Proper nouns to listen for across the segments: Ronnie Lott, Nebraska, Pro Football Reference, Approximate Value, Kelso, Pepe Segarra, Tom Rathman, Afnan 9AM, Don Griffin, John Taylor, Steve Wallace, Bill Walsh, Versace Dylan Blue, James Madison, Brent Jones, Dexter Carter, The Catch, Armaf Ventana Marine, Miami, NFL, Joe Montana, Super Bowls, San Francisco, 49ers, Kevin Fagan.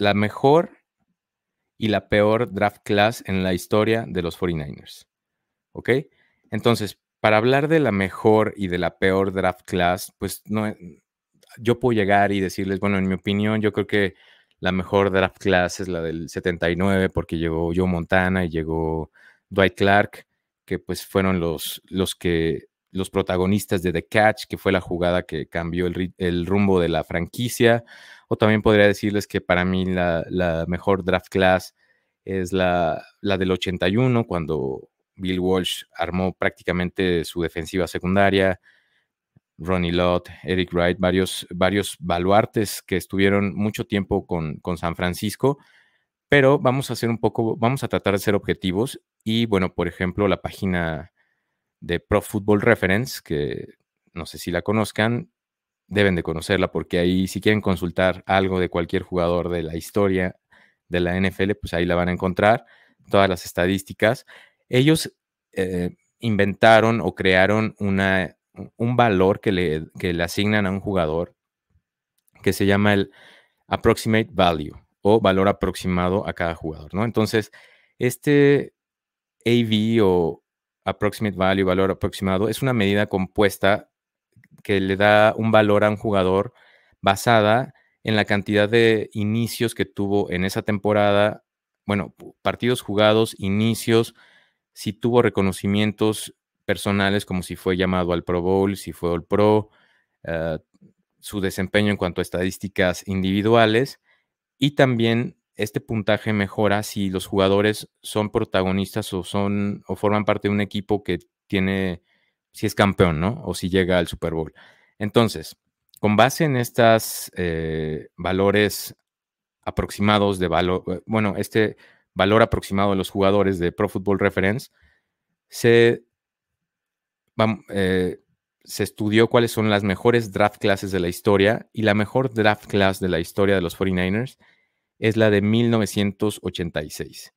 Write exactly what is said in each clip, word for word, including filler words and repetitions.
la mejor y la peor draft class en la historia de los cuarenta y nueve ers. ¿Ok? Entonces, para hablar de la mejor y de la peor draft class, pues no, yo puedo llegar y decirles, bueno, en mi opinión, yo creo que la mejor draft class es la del setenta y nueve, porque llegó Joe Montana y llegó Dwight Clark, que pues fueron los, los, que, los protagonistas de The Catch, que fue la jugada que cambió el, el rumbo de la franquicia. O también podría decirles que para mí la, la mejor draft class es la, la del ochenta y uno, cuando Bill Walsh armó prácticamente su defensiva secundaria, Ronnie Lott, Eric Wright, varios, varios baluartes que estuvieron mucho tiempo con, con San Francisco, pero vamos a hacer un poco, vamos a tratar de ser objetivos. Y bueno, por ejemplo, la página de Pro Football Reference, que no sé si la conozcan, deben de conocerla, porque ahí si quieren consultar algo de cualquier jugador de la historia de la N F L, pues ahí la van a encontrar, todas las estadísticas. Ellos eh, inventaron o crearon una... un valor que le, que le asignan a un jugador que se llama el Approximate Value o valor aproximado a cada jugador, ¿no? Entonces, este A V o Approximate Value, valor aproximado, es una medida compuesta que le da un valor a un jugador basada en la cantidad de inicios que tuvo en esa temporada, bueno, partidos jugados, inicios, si tuvo reconocimientos personales, como si fue llamado al Pro Bowl, si fue al Pro, uh, su desempeño en cuanto a estadísticas individuales, y también este puntaje mejora si los jugadores son protagonistas o son o forman parte de un equipo que tiene, si es campeón, ¿no? O si llega al Super Bowl. Entonces, con base en estos eh, valores aproximados de valor, bueno, este valor aproximado de los jugadores de Pro Football Reference, se Eh, se estudió cuáles son las mejores draft classes de la historia, y la mejor draft class de la historia de los cuarenta y nueve ers es la de mil novecientos ochenta y seis.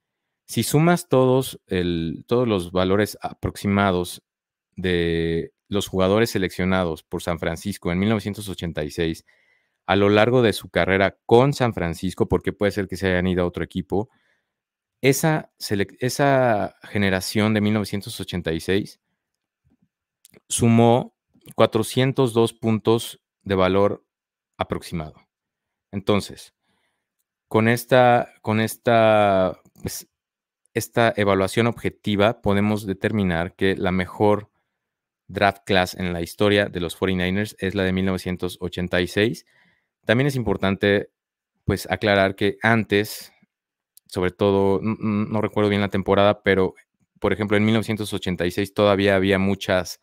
Si sumas todos, el, todos los valores aproximados de los jugadores seleccionados por San Francisco en mil novecientos ochenta y seis a lo largo de su carrera con San Francisco, porque puede ser que se hayan ido a otro equipo, esa, esa generación de mil novecientos ochenta y seis sumó cuatrocientos dos puntos de valor aproximado. Entonces, con esta, con esta, pues, esta evaluación objetiva podemos determinar que la mejor draft class en la historia de los cuarenta y nueve ers es la de mil novecientos ochenta y seis. También es importante, pues, aclarar que antes, sobre todo, no, no recuerdo bien la temporada, pero, por ejemplo, en mil novecientos ochenta y seis todavía había muchas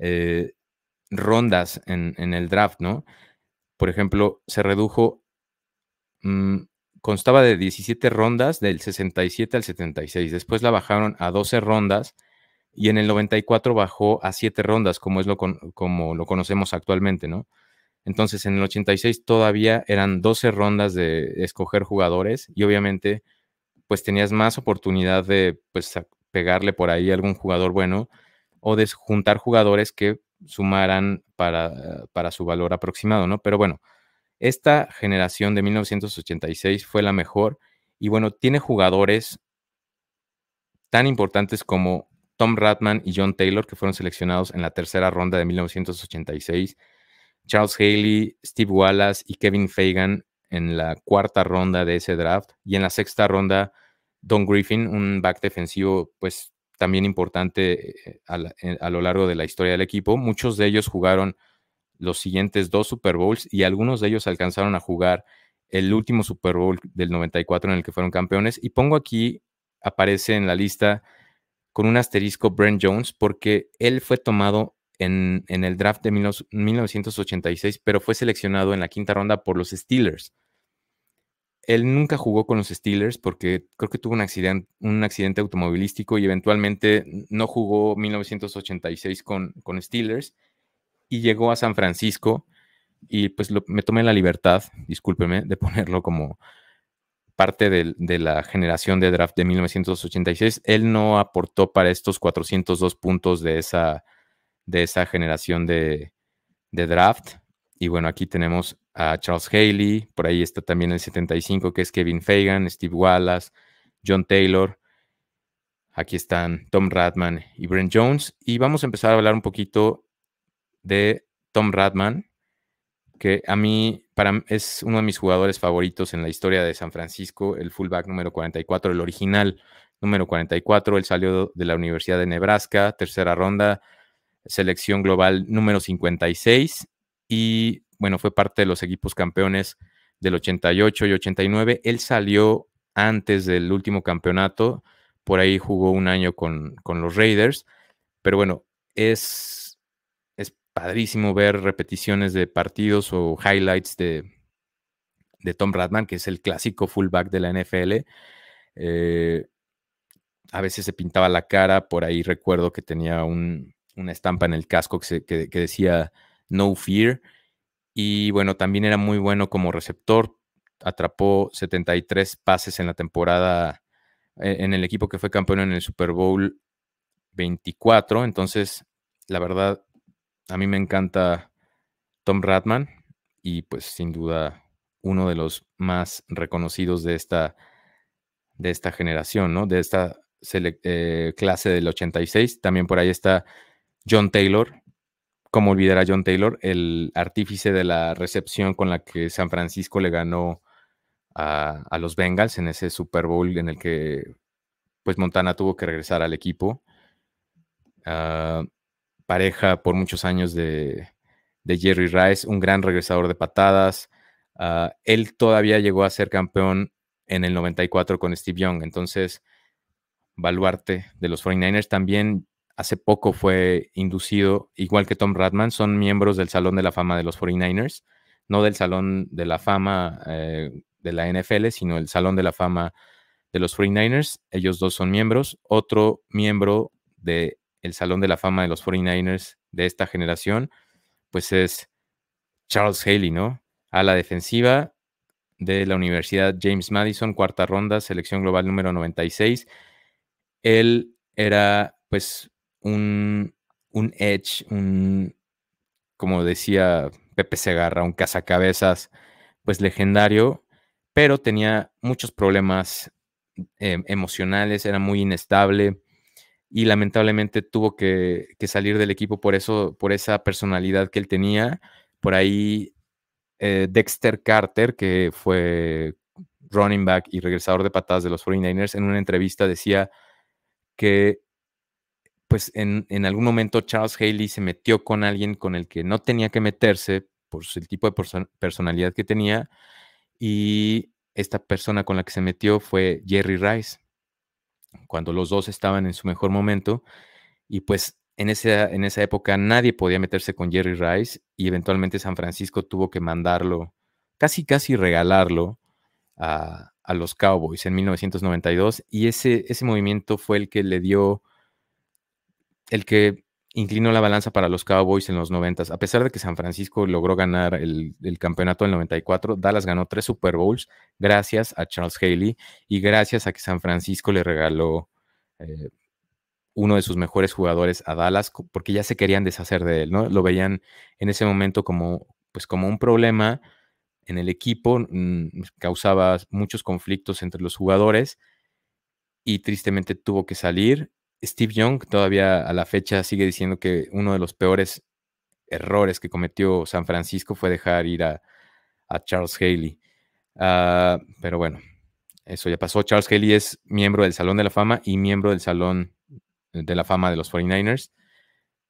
Eh, rondas en, en el draft, ¿no? Por ejemplo, se redujo, mmm, constaba de diecisiete rondas del sesenta y siete al setenta y seis, después la bajaron a doce rondas y en el noventa y cuatro bajó a siete rondas, como, es lo con, como lo conocemos actualmente, ¿no? Entonces, en el ochenta y seis todavía eran doce rondas de escoger jugadores y obviamente, pues tenías más oportunidad de, pues, pegarle por ahí a algún jugador bueno, o de juntar jugadores que sumaran para, para su valor aproximado, ¿no? Pero bueno, esta generación de mil novecientos ochenta y seis fue la mejor y bueno, tiene jugadores tan importantes como Tom Rathman y John Taylor, que fueron seleccionados en la tercera ronda de mil novecientos ochenta y seis, Charles Haley, Steve Wallace y Kevin Fagan en la cuarta ronda de ese draft, y en la sexta ronda Don Griffin, un back defensivo pues también importante a, la, a lo largo de la historia del equipo. Muchos de ellos jugaron los siguientes dos Super Bowls y algunos de ellos alcanzaron a jugar el último Super Bowl del noventa y cuatro en el que fueron campeones. Y pongo aquí, aparece en la lista con un asterisco Brent Jones, porque él fue tomado en, en el draft de mil novecientos ochenta y seis, pero fue seleccionado en la quinta ronda por los Steelers. Él nunca jugó con los Steelers porque creo que tuvo un accidente, un accidente automovilístico y eventualmente no jugó mil novecientos ochenta y seis con, con Steelers y llegó a San Francisco y pues lo, me tomé la libertad, discúlpeme, de ponerlo como parte de, de la generación de draft de mil novecientos ochenta y seis. Él no aportó para estos cuatrocientos dos puntos de esa, de esa generación de, de draft. Y bueno, aquí tenemos a Charles Haley, por ahí está también el setenta y cinco, que es Kevin Fagan, Steve Wallace, John Taylor, aquí están Tom Rathman y Brent Jones, y vamos a empezar a hablar un poquito de Tom Rathman, que a mí para, es uno de mis jugadores favoritos en la historia de San Francisco, el fullback número cuarenta y cuatro, el original número cuarenta y cuatro, él salió de la Universidad de Nebraska, tercera ronda, selección global número cincuenta y seis, y bueno, fue parte de los equipos campeones del ochenta y ocho y ochenta y nueve, él salió antes del último campeonato, por ahí jugó un año con, con los Raiders, pero bueno, es, es padrísimo ver repeticiones de partidos o highlights de, de Tom Rathman, que es el clásico fullback de la N F L, eh, a veces se pintaba la cara, por ahí recuerdo que tenía un, una estampa en el casco que, se, que, que decía No Fear, y bueno, también era muy bueno como receptor, atrapó setenta y tres pases en la temporada, en el equipo que fue campeón en el Super Bowl veinticuatro, entonces la verdad a mí me encanta Tom Rathman y pues sin duda uno de los más reconocidos de esta, de esta generación, ¿no? De esta eh, clase del ochenta y seis, también por ahí está John Taylor. ¿Cómo olvidar a John Taylor? El artífice de la recepción con la que San Francisco le ganó a, a los Bengals en ese Super Bowl en el que pues Montana tuvo que regresar al equipo. Uh, pareja por muchos años de, de Jerry Rice, un gran regresador de patadas. Uh, él todavía llegó a ser campeón en el noventa y cuatro con Steve Young. Entonces, baluarte de los cuarenta y nueve ers también. Hace poco fue inducido, igual que Tom Rathman, son miembros del Salón de la Fama de los cuarenta y nueve ers, no del Salón de la Fama eh, de la N F L, sino el Salón de la Fama de los cuarenta y nueve ers. Ellos dos son miembros. Otro miembro del Salón de la Fama de los cuarenta y nueve ers de esta generación, pues es Charles Haley, ¿no? A la defensiva de la Universidad James Madison, cuarta ronda, selección global número noventa y seis. Él era, pues, Un, un edge, un, como decía Pepe Segarra, un cazacabezas, pues legendario, pero tenía muchos problemas eh, emocionales, era muy inestable y lamentablemente tuvo que, que salir del equipo por, eso, por esa personalidad que él tenía. Por ahí eh, Dexter Carter, que fue running back y regresador de patadas de los cuarenta y nueve ers, en una entrevista decía que pues en, en algún momento Charles Haley se metió con alguien con el que no tenía que meterse por el tipo de perso- personalidad que tenía, y esta persona con la que se metió fue Jerry Rice, cuando los dos estaban en su mejor momento, y pues en esa, en esa época nadie podía meterse con Jerry Rice, y eventualmente San Francisco tuvo que mandarlo, casi casi regalarlo a, a los Cowboys en mil novecientos noventa y dos, y ese, ese movimiento fue el que le dio... el que inclinó la balanza para los Cowboys en los noventas. A pesar de que San Francisco logró ganar el, el campeonato del noventa y cuatro, Dallas ganó tres Super Bowls gracias a Charles Haley y gracias a que San Francisco le regaló eh, uno de sus mejores jugadores a Dallas, porque ya se querían deshacer de él, ¿no? Lo veían en ese momento como, pues como un problema en el equipo, mmm, causaba muchos conflictos entre los jugadores y tristemente tuvo que salir. Steve Young todavía a la fecha sigue diciendo que uno de los peores errores que cometió San Francisco fue dejar ir a, a Charles Haley. Uh, pero bueno, eso ya pasó. Charles Haley es miembro del Salón de la Fama y miembro del Salón de la Fama de los cuarenta y nueve ers.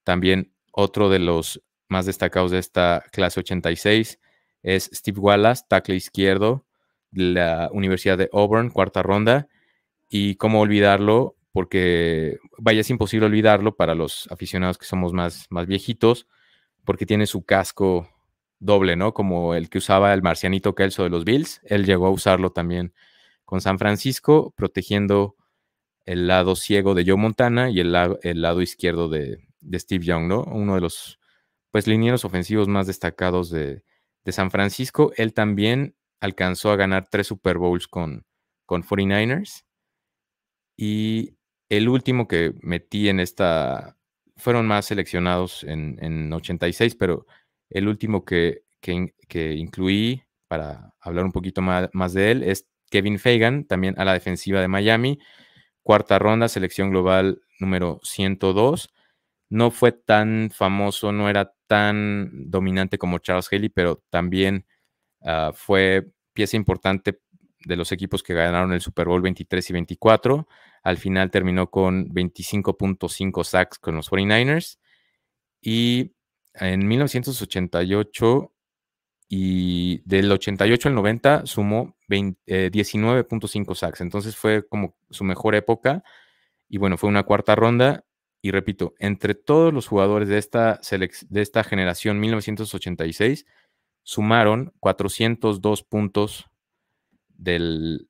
También otro de los más destacados de esta clase ochenta y seis es Steve Wallace, tackle izquierdo de la Universidad de Auburn, cuarta ronda. Y cómo olvidarlo, porque vaya, es imposible olvidarlo para los aficionados que somos más, más viejitos, porque tiene su casco doble, ¿no? Como el que usaba el marcianito Kelso de los Bills, él llegó a usarlo también con San Francisco, protegiendo el lado ciego de Joe Montana y el, la el lado izquierdo de, de Steve Young, ¿no? Uno de los, pues, linieros ofensivos más destacados de, de San Francisco. Él también alcanzó a ganar tres Super Bowls con, con cuarenta y nueve ers, y el último que metí en esta, fueron más seleccionados en, en ochenta y seis, pero el último que, que, que incluí para hablar un poquito más, más de él es Kevin Fagan, también a la defensiva de Miami, cuarta ronda, selección global número ciento dos. No fue tan famoso, no era tan dominante como Charles Haley, pero también uh, fue pieza importante de los equipos que ganaron el Super Bowl veintitrés y veinticuatro. Al final terminó con veinticinco punto cinco sacks con los cuarenta y nueve ers. Y en mil novecientos ochenta y ocho, y del ochenta y ocho al noventa, sumó eh, diecinueve punto cinco sacks. Entonces fue como su mejor época. Y bueno, fue una cuarta ronda. Y repito, entre todos los jugadores de esta, de esta generación mil novecientos ochenta y seis, sumaron cuatrocientos dos puntos del,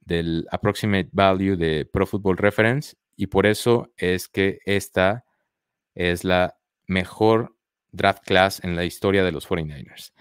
del Approximate Value de Pro Football Reference. Y por eso es que esta es la mejor draft class en la historia de los cuarenta y nueve ers.